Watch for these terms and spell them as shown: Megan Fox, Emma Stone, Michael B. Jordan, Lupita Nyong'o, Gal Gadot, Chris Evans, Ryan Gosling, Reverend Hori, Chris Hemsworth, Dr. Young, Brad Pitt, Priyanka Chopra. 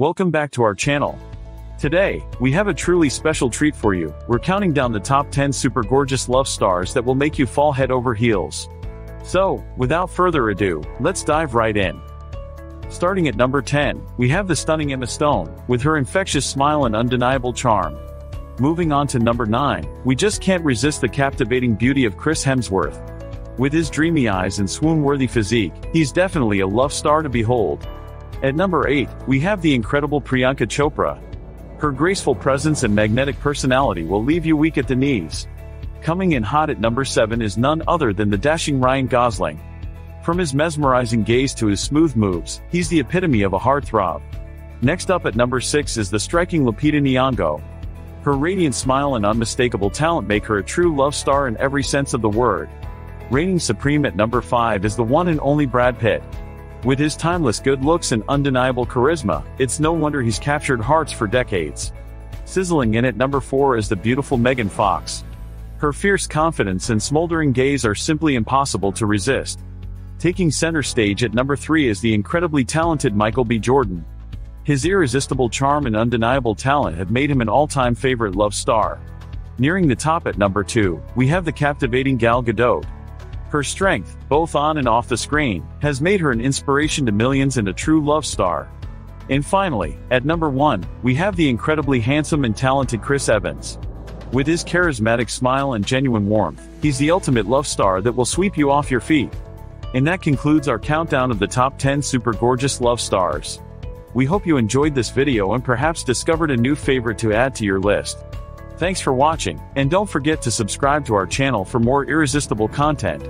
Welcome back to our channel. Today, we have a truly special treat for you. We're counting down the top 10 super gorgeous love stars that will make you fall head over heels. So, without further ado, let's dive right in. Starting at number 10, we have the stunning Emma Stone, with her infectious smile and undeniable charm. Moving on to number 9, we just can't resist the captivating beauty of Chris Hemsworth. With his dreamy eyes and swoon-worthy physique, he's definitely a love star to behold. At number 8, we have the incredible Priyanka Chopra. Her graceful presence and magnetic personality will leave you weak at the knees. Coming in hot at number 7 is none other than the dashing Ryan Gosling. From his mesmerizing gaze to his smooth moves, he's the epitome of a heartthrob. Next up at number 6 is the striking Lupita Nyong'o. Her radiant smile and unmistakable talent make her a true love star in every sense of the word. Reigning supreme at number 5 is the one and only Brad Pitt. With his timeless good looks and undeniable charisma, it's no wonder he's captured hearts for decades. Sizzling in at number 4 is the beautiful Megan Fox. Her fierce confidence and smoldering gaze are simply impossible to resist. Taking center stage at number 3 is the incredibly talented Michael B. Jordan. His irresistible charm and undeniable talent have made him an all-time favorite love star. Nearing the top at number 2, we have the captivating Gal Gadot. Her strength, both on and off the screen, has made her an inspiration to millions and a true love star. And finally, at number 1, we have the incredibly handsome and talented Chris Evans. With his charismatic smile and genuine warmth, he's the ultimate love star that will sweep you off your feet. And that concludes our countdown of the top 10 super gorgeous love stars. We hope you enjoyed this video and perhaps discovered a new favorite to add to your list. Thanks for watching, and don't forget to subscribe to our channel for more irresistible content.